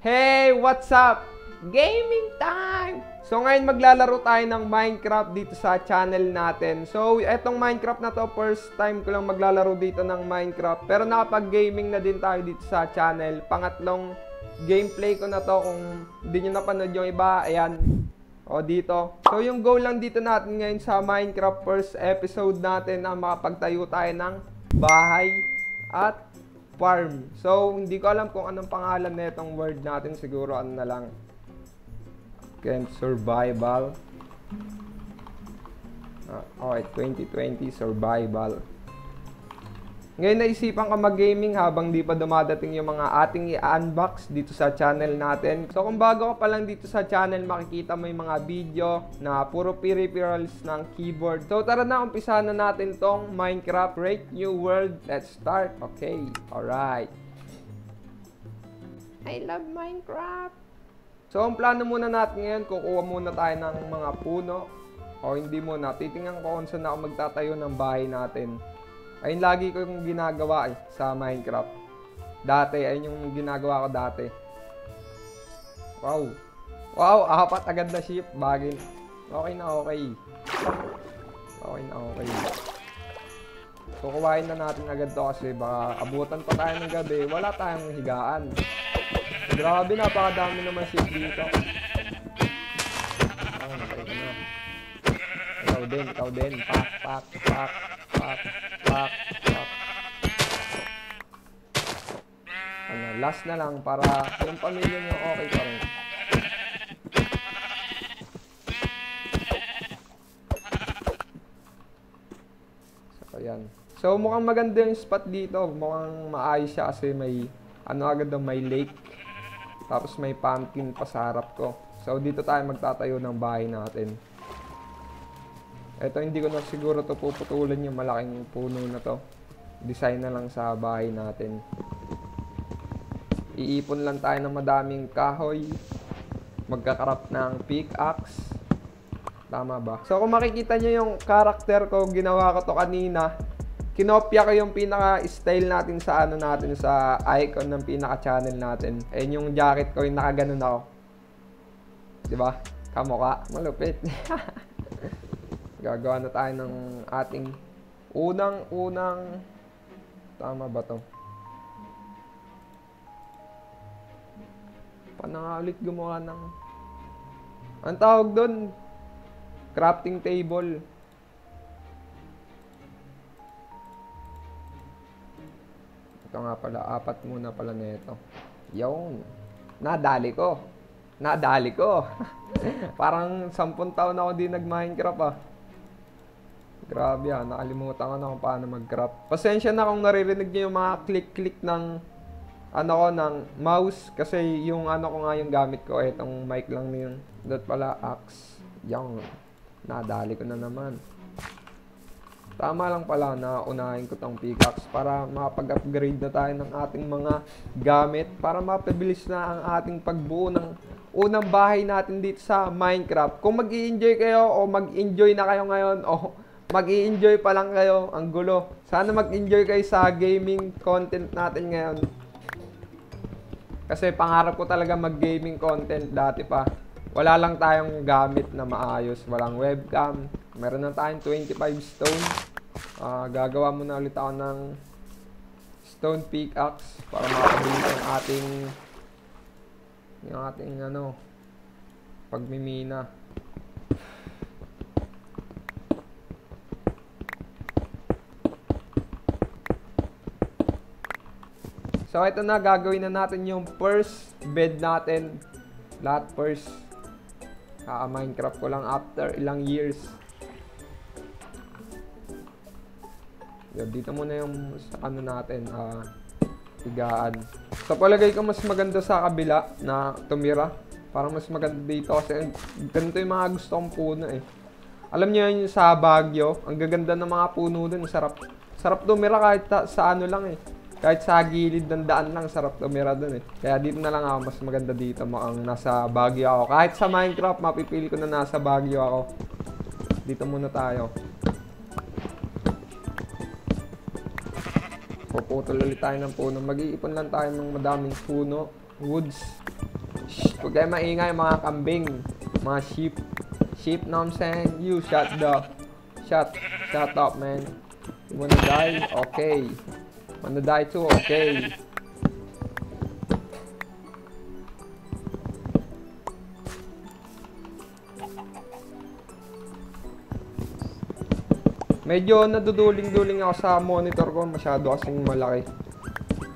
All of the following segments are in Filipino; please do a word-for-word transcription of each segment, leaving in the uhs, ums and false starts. Hey! What's up? Gaming time! So ngayon maglalaro tayo ng Minecraft dito sa channel natin. So etong Minecraft na to, first time ko lang maglalaro dito ng Minecraft. Pero nakapag-gaming na din tayo dito sa channel. Pangatlong gameplay ko na to. Kung hindi nyo napanood yung iba, ayan. O dito. So yung goal lang dito natin ngayon sa Minecraft first episode natin na makapagtayo tayo ng bahay at farm. So, hindi ko alam kung anong pangalan na itong word natin. Siguro, ano na lang. Camp Survival. Uh, okay, twenty twenty Survival. Ngayon, naisipan ko mag-gaming habang di pa dumadating yung mga ating i-unbox dito sa channel natin. So, kung bago ka pa lang dito sa channel, makikita mo yung mga video na puro peripherals ng keyboard. So, tara na, umpisa na natin tong Minecraft Great New World. Let's start. Okay, alright. I love Minecraft. So, ang plano muna natin ngayon, kukuha muna tayo ng mga puno. O hindi muna, titingnan ko kung saan ako magtatayo ng bahay natin. Ayun lagi ko yung ginagawa eh, sa Minecraft. Dati, ayun yung ginagawa ko dati. Wow. Wow, apat agad na sheep. Bagay. Okay na okay. Okay na okay. So, kuhain na natin agad to kasi baka abutan pa tayo ng gabi. Wala tayong higaan. So, grabe, napakadami naman sheep dito. Oh, okay ka na. Ikaw din, ikaw din. Pak, pak, pak, pak. Back, back. Ano, last na lang para yung pamilya nyo okay pa rin. So, ayan. So, mukhang maganda yung spot dito. Mukhang maayos siya kasi may, ano agad daw, may lake. Tapos may pumpkin pa sa harap ko. So, dito tayo magtatayo ng bahay natin. Ito, hindi ko na siguro ito puputulan yung malaking puno na to. Design na lang sa bahay natin. Iipon lang tayo ng madaming kahoy. Magkakarap ng pickaxe. Tama ba? So, kung makikita nyo yung karakter ko, ginawa ko to kanina. Kinopya ko yung pinaka-style natin sa ano natin, sa icon ng pinaka-channel natin. And yung jacket ko, yung nakaganon ako. Diba? Kamuka. Malupit. Gagawa na tayo ng ating unang-unang, tama ba to? Panangalit gumawa ng, ang tawag doon? Crafting table. Ito nga pala, apat muna pala na ito. Yun. Nadali ko. Nadali ko. Parang sampun taon ako din nag-Minecraft ah. Grabe ha, nakalimutan ko na kung paano mag-craft. Pasensya na kung naririnig niyo yung mga click-click ng ano ko, ng mouse. Kasi yung ano ko nga yung gamit ko, etong mic lang na yun. Dot pala, axe. Yung, nadali ko na naman. Tama lang pala na unahin ko tong pickaxe para makapag-upgrade na tayo ng ating mga gamit. Para mapabilis na ang ating pagbuo ng unang bahay natin dito sa Minecraft. Kung mag-i-enjoy kayo o mag-enjoy na kayo ngayon o mag-i-enjoy pa lang kayo. Ang gulo. Sana mag-enjoy kayo sa gaming content natin ngayon. Kasi pangarap ko talaga mag-gaming content dati pa. Wala lang tayong gamit na maayos. Walang webcam. Meron na tayong twenty-five stone. Uh, gagawa muna ulit ako ng stone pickaxe para makabili yung ating yung ating ano pagmimina. So, ito na. Gagawin na natin yung first bed natin. Lahat first. Kaka-Minecraft ko lang after ilang years. Dito muna yung ano natin. Uh, higaan. So, palagay ko mas maganda sa kabila na tumira. Parang mas maganda dito kasi ganito yung mga gusto kong puno eh. Alam nyo yun sa Baguio. Ang gaganda ng mga puno dun. Sarap. Sarap tumira kahit sa ano lang eh. Kahit sa gilid ng daan lang, sarap tumira doon eh. Kaya dito na lang ako, mas maganda dito mo ang nasa Baguio ako. Kahit sa Minecraft, mapipili ko na nasa Baguio ako. Dito muna tayo. Puputol ulit tayo ng puno. Mag-iipon lang tayo ng madaming puno. Woods. Huwag kayo maingay mga kambing, mga sheep. Sheep, know what I'm saying? You shut the... Shut. Shut up, man. You wanna die? Okay. Wanna die too? Okay. Medyo naduduling-duling ako sa monitor ko. Masyado kasing malaki.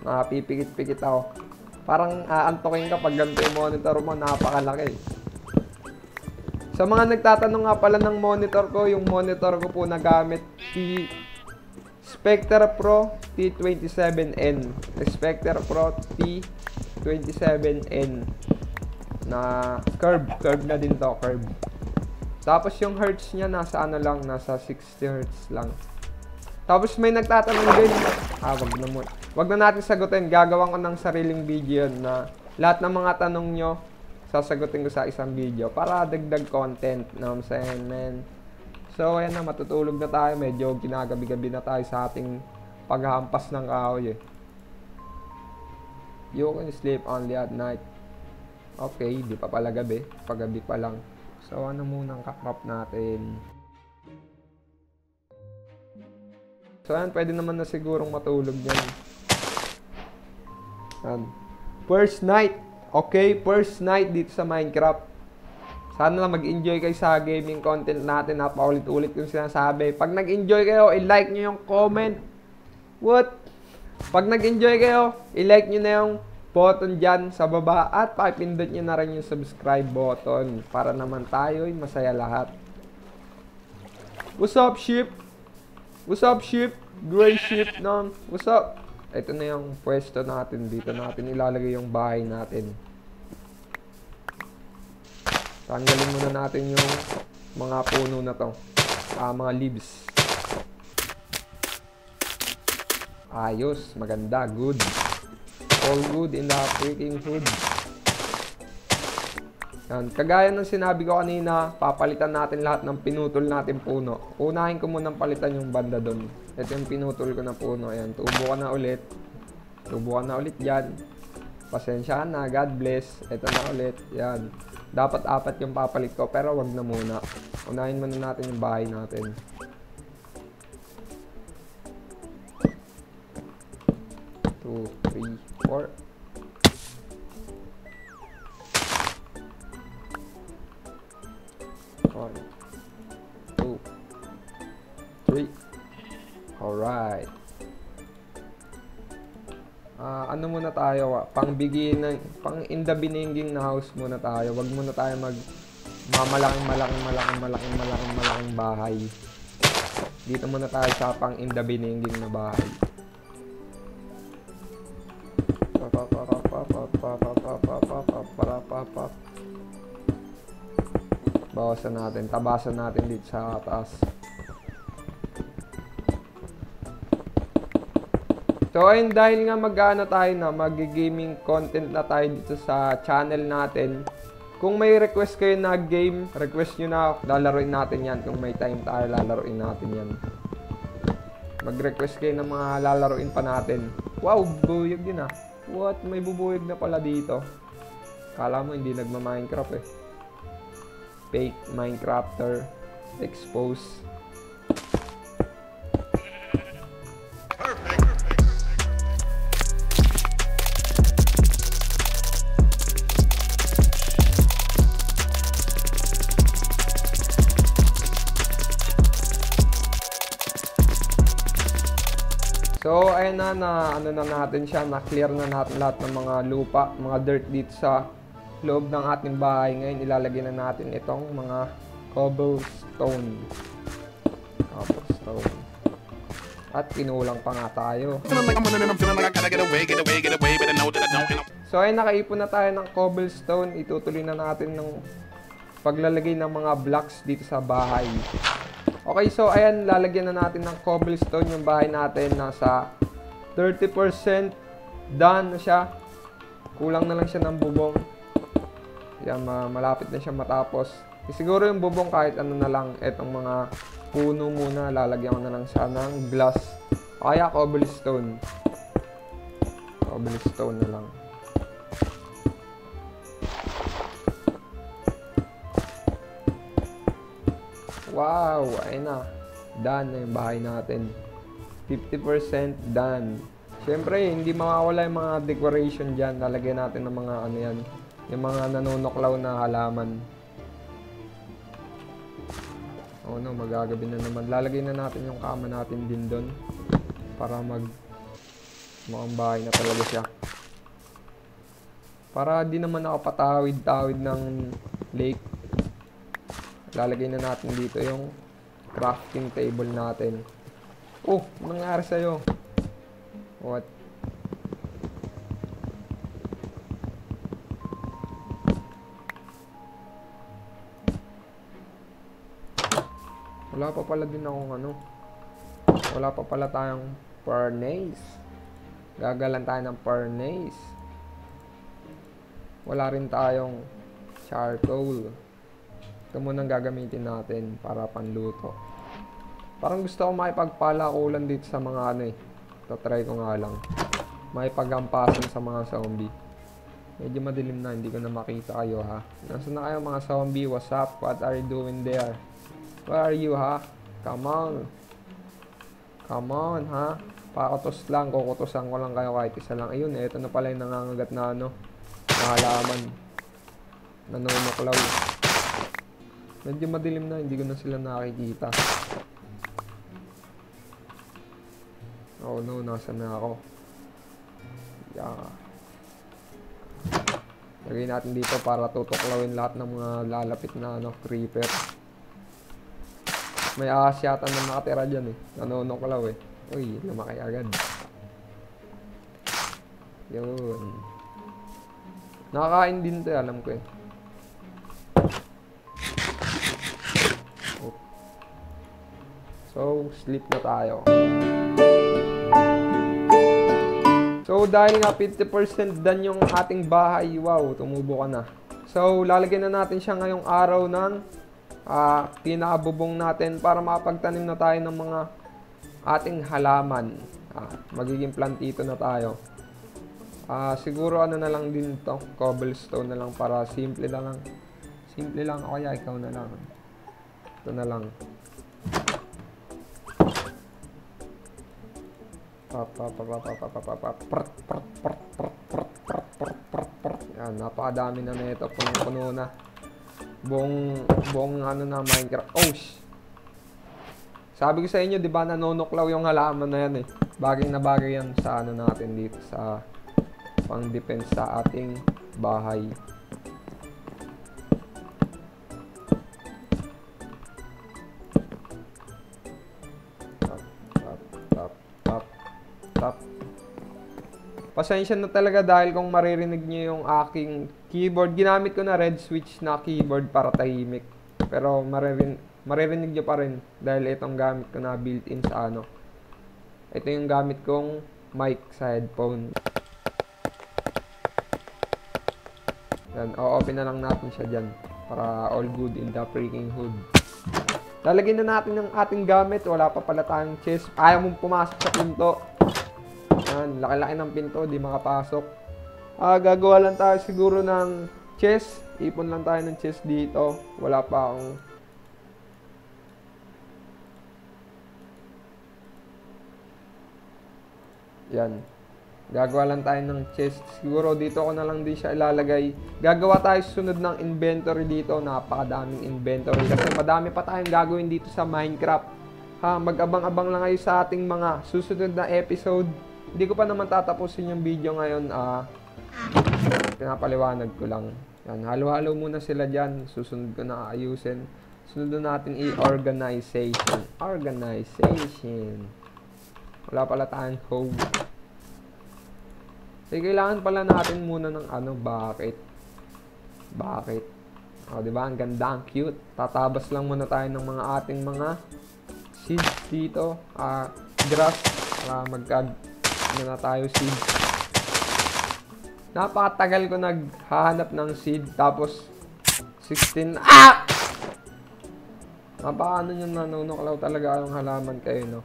Nakapipikit-pikit ako. Parang aantokin ka pag ganito yung monitor mo. Napakalaki. Sa mga nagtatanong nga pala ng monitor ko, yung monitor ko po nagamit si Spectre Pro T twenty-seven N. Spectre Pro T twenty-seven N. Na curve. Curve na din to. Curve. Tapos yung hertz niya nasa ano lang, nasa sixty hertz lang. Tapos may nagtatanong din, ah, wag na mo. Wag na natin sagutin, gagawin ko ng sariling video na lahat ng mga tanong nyo, sasagutin ko sa isang video para dagdag content, know what I'm saying, man. So, ayan na, matutulog na tayo, medyo ginagabi-gabi na tayo sa ating paghahampas ng kahoy eh. You can sleep only at night. Okay, di pa pala gabi, paggabi pa lang. So, ano muna ang kakrap natin? So, ayan. Pwede naman na sigurong matulog yan. Ayan. First night. Okay, first night dito sa Minecraft. Sana lang mag-enjoy kayo sa gaming content natin. Napaulit-ulit yung sinasabi. Pag nag-enjoy kayo, i-like nyo yung comment. What? Pag nag-enjoy kayo, i-like nyo na yung button dyan sa baba at papindot nyo na rin yung subscribe button para naman tayo'y masaya lahat. What's up, sheep? What's up, sheep? Gray sheep, no? What's up? Ito na yung pwesto natin. Dito natin ilalagay yung bahay natin. Tanggalin muna natin yung mga puno na to. Ah, mga leaves. Ayos. Maganda. Good. All good in the freaking hood. Yan. Kagaya ng sinabi ko kanina, papalitan natin lahat ng pinutol natin puno. Unahin ko munang palitan yung banda doon. Ito yung pinutol ko na puno. Ayan. Tubo ka na ulit. Tubo ka na ulit yan. Pasensya na. God bless. Ito na ulit. Yan. Dapat apat yung papalit ko, pero wag na muna. Unahin muna natin yung bahay natin. two, three, four. one, two, three. Alright. Ah, ano muna tayo? Pang-beginner, pang-in the beginning na house muna tayo. Wag muna tayo mag mamalaking malaking malaking malaking malaking malaking bahay. Dito muna tayo sa pang-in the beginning na bahay. Bawasan natin, tabasan natin dito sa taas. So ayun, dahil nga mag-ano tayo na, mag-gaming content na tayo dito sa channel natin. Kung may request kayo na game, request nyo na, lalaroin natin yan. Kung may time tayo, lalaroin natin yan. Mag-request kayo ng mga lalaroin pa natin. Wow, bubuyog yun ah. What? May bubuyog na pala dito. Kala mo hindi nagma-Minecraft eh. Fake Minecrafter expose. Perfect. So ayun na, na ano na natin siya, na clear na natin lahat ng mga lupa, mga dirt dito sa loob ng ating bahay. Ngayon ilalagay na natin itong mga cobblestone cobblestone at kinulang pa nga tayo. So ay nakaipon na tayo ng cobblestone. Itutuloy na natin ng paglalagay ng mga blocks dito sa bahay. Okay, so ayan, lalagyan na natin ng cobblestone yung bahay natin. Nasa thirty percent done na siya, kulang na lang siya ng bubong. Yan, malapit na siya matapos. Siguro yung bubong kahit ano na lang. Etong mga puno muna, lalagyan ko na lang siya ng glass. Kaya cobblestone. Cobblestone na lang. Wow, ayun na. Done na yung bahay natin. fifty percent done. Siyempre, hindi mawawala yung mga decoration dyan. Lalagyan natin ng mga ano yan. Yung mga nanonoklaw na halaman. Oh no, magagabi na naman. Lalagay na natin yung kama natin din doon. Para mag... mukhang bahay na talaga siya. Para di naman ako patawid-tawid ng lake. Lalagay na natin dito yung crafting table natin. Oh, nangyari sa'yo. What? Wala pa pala din akong ano. Wala pa pala tayong furnace. Gagalan tayo ng furnace. Wala rin tayong charcoal. Ito munang gagamitin natin para panluto. Parang gusto ko makipagpalakulan dito sa mga ano eh. Ito try ko nga lang. Makipagampasan sa mga zombie. Medyo madilim na. Hindi ko na makita kayo ha. Nasaan na kayo mga zombie? What's up? What are you doing there? Where are you, ha? Come on. Come on, ha? Pakutos lang. Kukutosan ko lang kayo kahit isa lang. Ayun, eto na pala yung nangangagat na ano. Nakalaman. Nanonoklaw. Medyo madilim na. Hindi ko na sila nakikita. Oh no, nasaan na ako? Yeah. Lagay natin dito para tutuklawin lahat ng mga lalapit na ano, creeper. May ahas yata na nakatira dyan eh. Nanonoklaw eh. Uy, lumaki agad. Yun. Nakakain din ito eh, alam ko eh. Oh. So, sleep na tayo. So, dahil nga fifty percent done yung ating bahay. Wow, tumubo ka na. So, lalagyan na natin siya ngayong araw ng... Uh, pinakabubong natin para mapagtanim na tayo ng mga ating halaman. Uh, magiging plantito na tayo. Uh, siguro ano na lang din to, cobblestone na lang para simple na lang. Simple lang, o kaya ikaw na lang. Ito na lang. Yan, napakadami na na ito. Puno-puno na. Buong, buong ano na Minecraft. Oh, shh. Sabi ko sa inyo, di ba nanonoklaw yung halaman na yan eh. Bagay na bagay yan sa ano natin dito. Sa pang-defense sa ating bahay. Tap, tap, tap, tap, tap. Pasensya na talaga dahil kung maririnig nyo yung aking... keyboard, ginamit ko na red switch na keyboard para tahimik. Pero maririn, maririnig nyo pa rin dahil itong gamit ko na built-in sa ano. Ito yung gamit kong mic sa headphone. Yan, o-open na lang natin siya dyan. Para all good in the freaking hood. Lalagyan na natin ng ating gamit. Wala pa pala tayong chest. Ayaw mong pumasok sa pinto. Yan, laki-laki ng pinto, di makapasok. Ah, gagawa lang tayo siguro ng chest. Ipon lang tayo ng chest dito. Wala pa akong... Yan. Gagawa lang tayo ng chest. Siguro dito ko na lang din siya ilalagay. Gagawa tayo sunod ng inventory dito. Napakadaming inventory. Kasi madami pa tayong gagawin dito sa Minecraft. Ha, mag-abang-abang lang kayo sa ating mga susunod na episode. Hindi ko pa naman tatapusin yung video ngayon. Ah... pinapaliwanag ko lang. Yan, halo-halo muna sila dyan. Susunod ko na ayusin. Sunod na natin i-organization. Organization. Wala pala tayong home. So, kailangan pala natin muna ng ano, bakit? Bakit? O, diba? Ang ganda, ang cute. Tatabas lang muna tayo ng mga ating mga seeds dito. Ah, grass. Para magkag... ano na tayo, seeds. Napakatagal ko naghahanap ng seed. Tapos, sixteen... Ah! Napaka ano yung nanunuklaw talaga ang halaman kayo, no?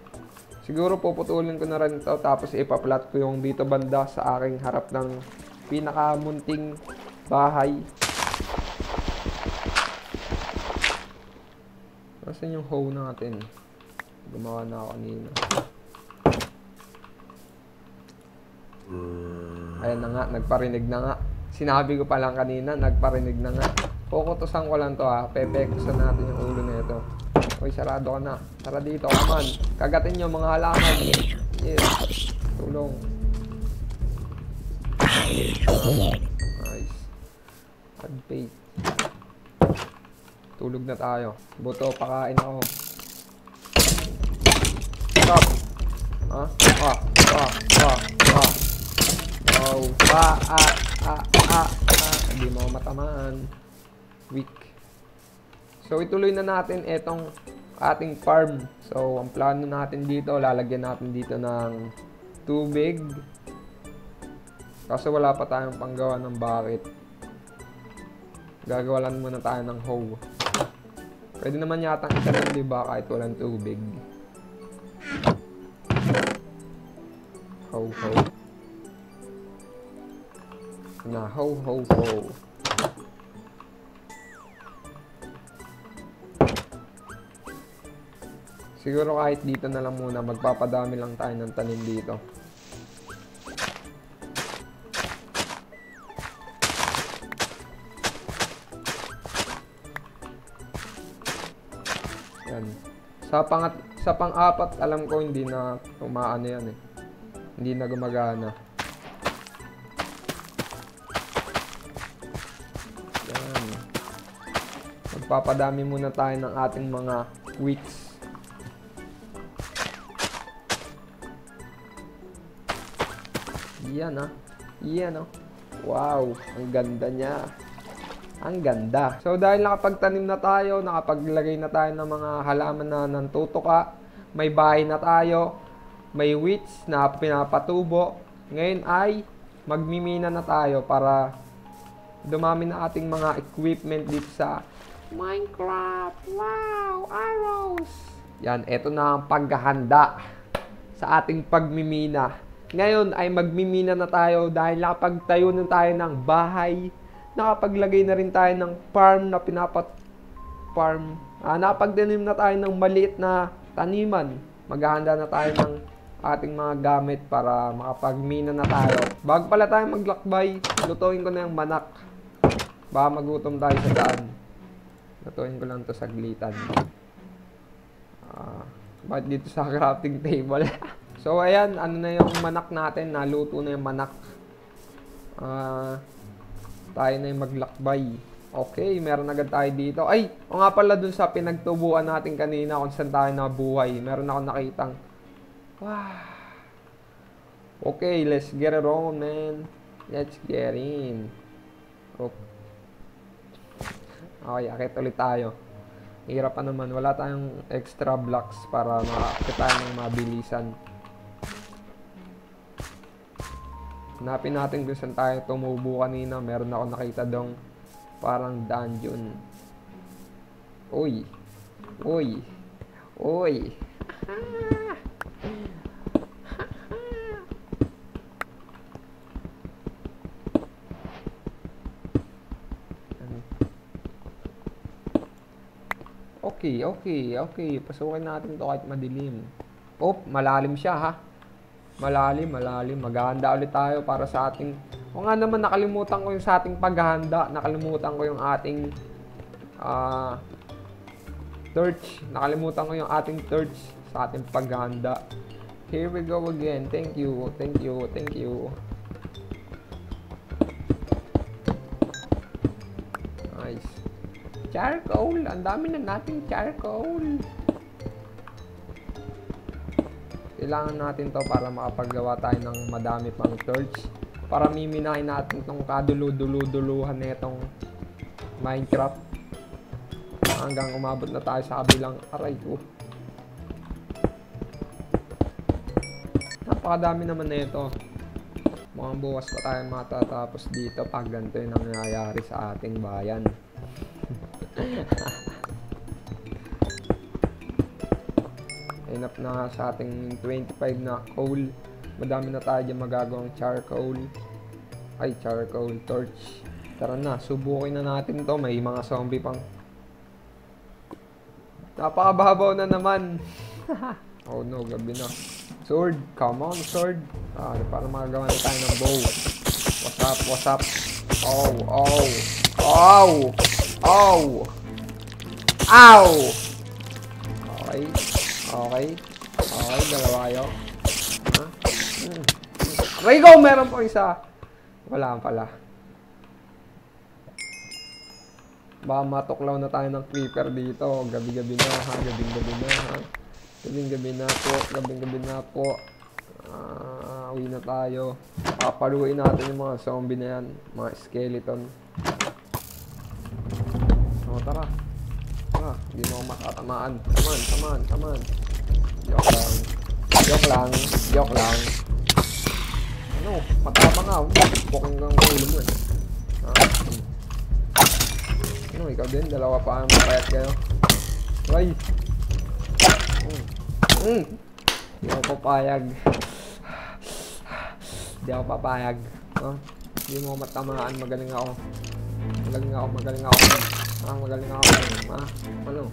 Siguro puputulin ko na rin ito. Tapos, ipaplat ko yung dito banda sa aking harap ng pinakamunting bahay. Kasi yung hoe natin, gumawa na ako kanina. Ayan na nga, nagparinig na nga. Sinabi ko pa lang kanina, nagparinig na nga. Pukutusan ko lang to ha, pepekusan natin yung ulo na ito. Uy, sarado ka na. Tara dito, kaman. Kagatin nyo mga halaman. Yes, tulong. Nice. Add bait. Tulog na tayo. Buto, pakain ako. Stop. Ha? Ah, ah, ah, ah. No, ah, ah, ah, ah, ah. Hindi mo matamaan. Weak. So, ituloy na natin itong ating farm. So, ang plano natin dito, lalagyan natin dito ng tubig. Kasi wala pa tayong panggawa ng bucket. Gagawalan muna tayo ng hoe. Pwede naman yata isa rin, di ba? Kahit walang tubig. Ho, ho. Na, ho, ho, ho. Siguro kahit dito na lang muna, magpapadami lang tayo ng tanim dito. Sa pangat sa pang-apat alam ko hindi na umaano yan eh. Hindi na gumagana. Yan. Magpapadami muna tayo ng ating mga wheats. Yan ah. Yan ah. Wow, ang ganda niya. Ang ganda. So, dahil nakapagtanim na tayo, nakapaglagay na tayo ng mga halaman na nantutuka, may bahay na tayo, may wheats na pinapatubo. Ngayon ay magmimina na tayo para dumami na ating mga equipment dito sa Minecraft. Wow! Arrows! Yan, eto na ang paghahanda sa ating pagmimina. Ngayon ay magmimina na tayo dahil nakapagtayo na tayo ng bahay. Nakapaglagay na rin tayo ng farm na pinapat farm. Ah, nakapagtanim na tayo ng maliit na taniman. Maghahanda na tayo ng ating mga gamit para makapagmina na tayo. Bago pala tayo maglakbay, lutuin ko na yung manak. Baka magutom tayo sa daan. Lutuin ko lang to saglitan. Ah, bakit dito sa crafting table? So, ayan, ano na yung manak natin. Naluto na yung manak. Ah... Tayo na yung maglakbay. Okay, meron agad tayo dito. Ay, o nga pala dun sa pinagtubuan natin kanina kung saan tayo nabuhay. Meron ako nakitang. Wow. Okay, let's get it on, man. Let's get in. Okay. Okay, akit ulit tayo. Hirap pa naman. Wala tayong extra blocks para makakit tayo ng mabilisan. Hanapin natin kung saan tayo tumubo kanina. Meron ako nakita dong parang dungeon. Uy. Uy. Uy. Okay, okay, okay. Pasukin natin to kahit madilim. Oh, malalim siya ha. Malalim, malalim. Maghahanda ulit tayo para sa ating... O nga naman, nakalimutan ko yung sa ating paghahanda. Nakalimutan ko yung ating... Uh, torch. Nakalimutan ko yung ating torch sa ating paghahanda. Here we go again. Thank you, thank you, thank you. Nice. Charcoal! Ang dami na nating charcoal! Kailangan natin to para makapaggawa tayo ng madami pang torch. Para miminahin natin itong kaduluduluduluhan na itong Minecraft. Hanggang umabot na tayo sa kabilang aray ko. Napakadami naman na ito. Mukhang bukas pa tayo matatapos dito pag ganito yung nangyayari sa ating bayan. Inap na sa ating twenty-five na coal. Madami na tayo dyan magagawang charcoal. Ay, charcoal torch. Tara na, subukin na natin to. May mga zombie pang. Napakababaw na naman. Oh no, gabi na. Sword, come on sword. Ah, parang magagawa na tayo ng bow. What's up, what's up? Oh, oh, oh, oh. Ow! Okay, okay. Okay, dalawa kayo. Huh? Mm. Rigo, meron po isa. Wala pala. Baka matuklaw na tayo ng creeper dito. Gabi-gabi na ha, gabi-gabi na ha. Gabing-gabi na po, gabing-gabi na po. Uh, uwi na tayo. Papaluin natin yung mga zombie na yan. Mga skeleton. O, tara. Tara, hindi mo makatamaan. Tamaan, tamaan, tamaan. Joke lang. Joke lang. Joke lang. Ano? Matama nga. Bukong kang kulo mo eh. Ano, ikaw din? Dalawa pa ang marayat kayo. Ay! Mm. Di ako papayag. Di ako papayag. Huh? Di mo matamaan. Magaling ako. Magaling ako. Magaling ako. Ah, magaling ako. Ah, ano?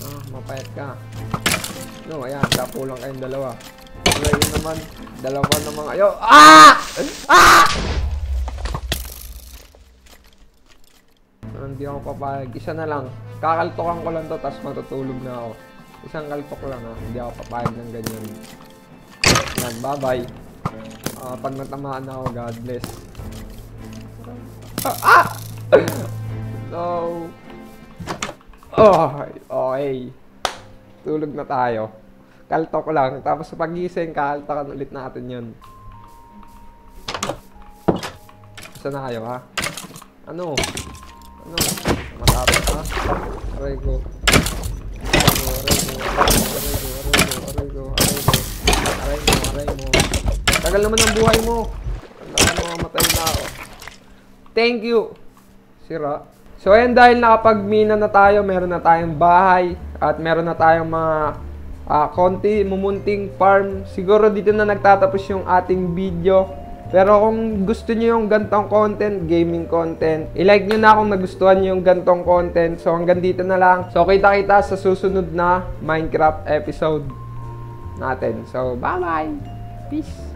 Ah, mapayat ka. No, ayan. Kapulang kayong dalawa. Wala yun naman. Dalawa namang ayo. Ah! Ah! Hindi ako papayag. Isa na lang. Kakaltokan ko lang to, tapos matutulog na ako. Isang kalpok lang ha, hindi ako papayag ng ganyan. Yan, bye bye. Uh, pag natamaan ako, God bless. Ah! Ah! No! Oh, okay. Tulog na tayo. Kaltok lang, tapos sa pagising, kakaltakan ulit natin yun. Isa na kayo ha? Ano? Ano? Matapos ha? Aray ko. Aray mo, aray mo, aray mo, aray mo. Tagal naman ang buhay mo. Tandaan mo, matay na ako. Thank you. Sira. So ayan, dahil nakapagmina na tayo, meron na tayong bahay. At meron na tayong mga uh, konti, mumunting farm. Siguro dito na nagtatapos yung ating video. Pero kung gusto nyo yung gantong content, gaming content, ilike nyo na kung nagustuhan nyo yung gantong content. So hanggang dito na lang. So kita-kita sa susunod na Minecraft episode natin. So, bye-bye! Peace!